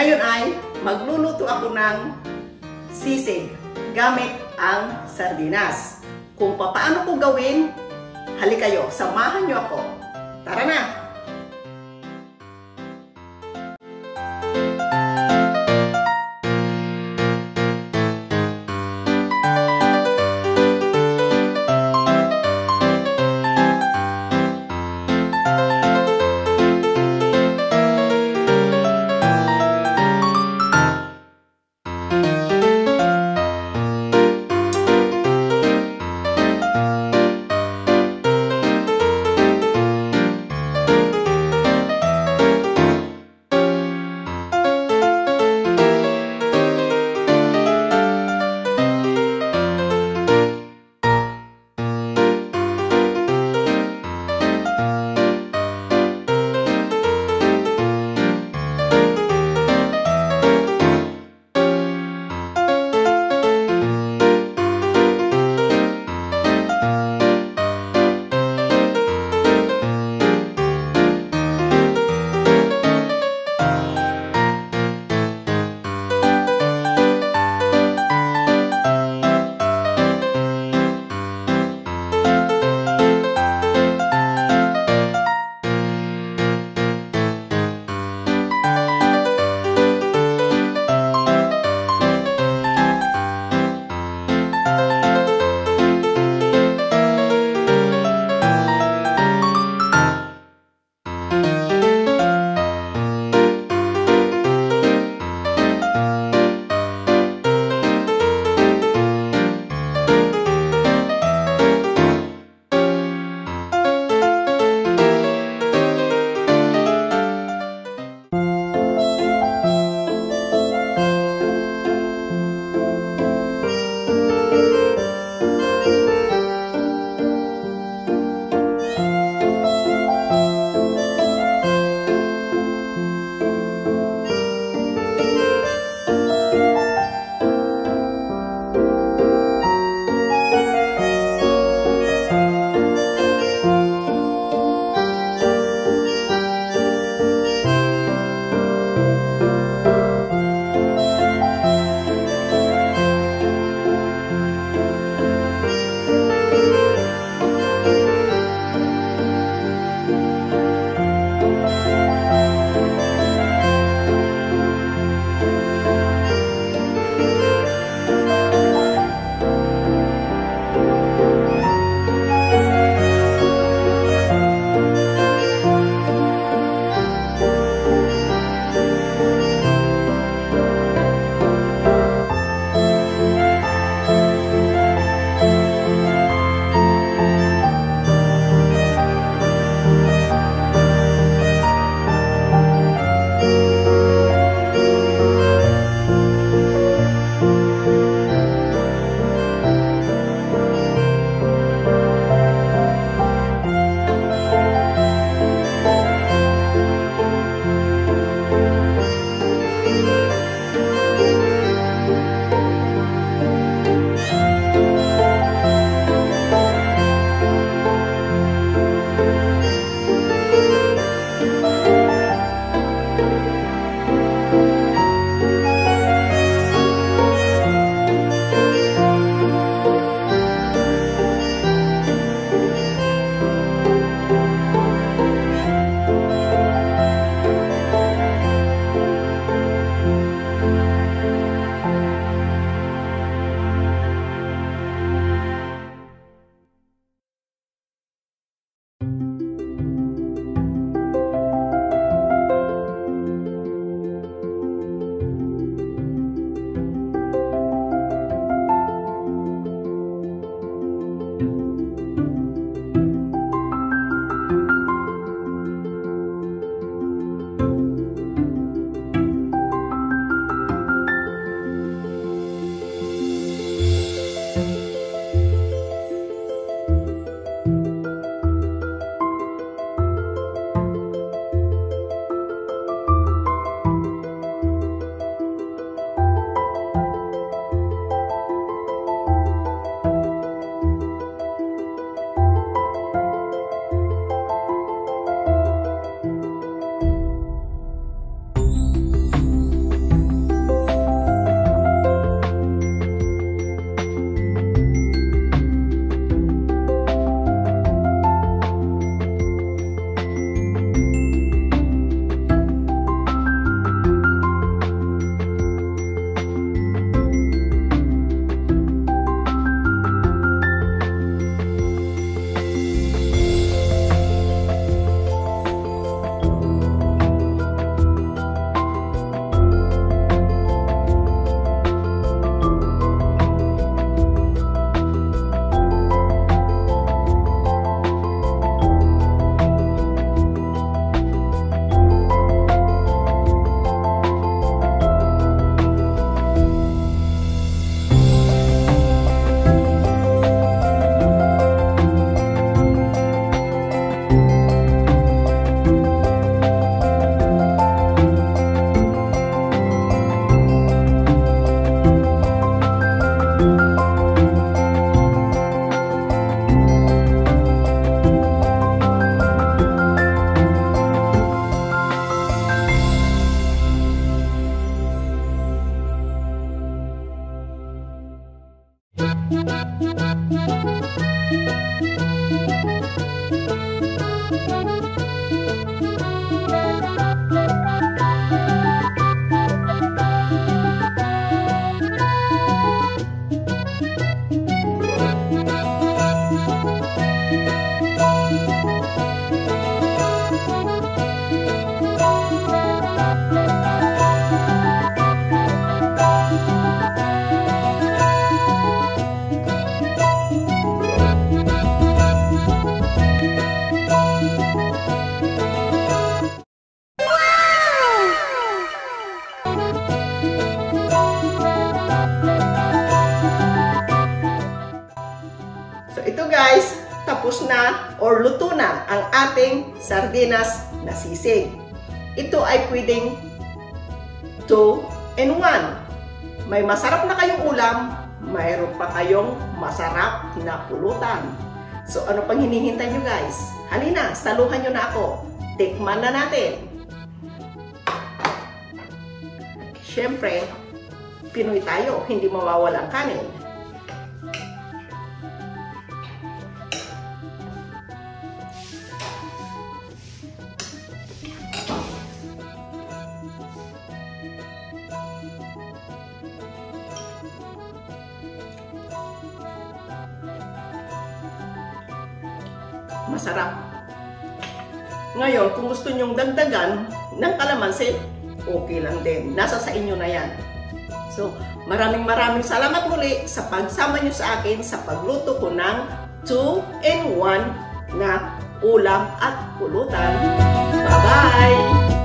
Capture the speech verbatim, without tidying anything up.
Ngayon ay magluluto ako ng sisig gamit ang sardinas. Kung paano ko gawin, halika kayo, samahan niyo ako. Tara na! Ito guys, tapos na or luto na ang ating sardinas na sisig. Ito ay pwedeng two in one. May masarap na kayong ulam, mayroon pa kayong masarap na pulutan. So ano pang hinihintay nyo guys? Halina, saluhan nyo na ako. Tikman na natin. Siyempre, Pinoy tayo, hindi mawawala ang kanin. Masarap. Ngayon, kung gusto nyong dagdagan ng kalamansi, okay lang din. Nasa sa inyo na yan. So, maraming maraming salamat muli sa pagsama nyo sa akin sa pagluto ko ng two in one na ulam at pulutan. Bye-bye!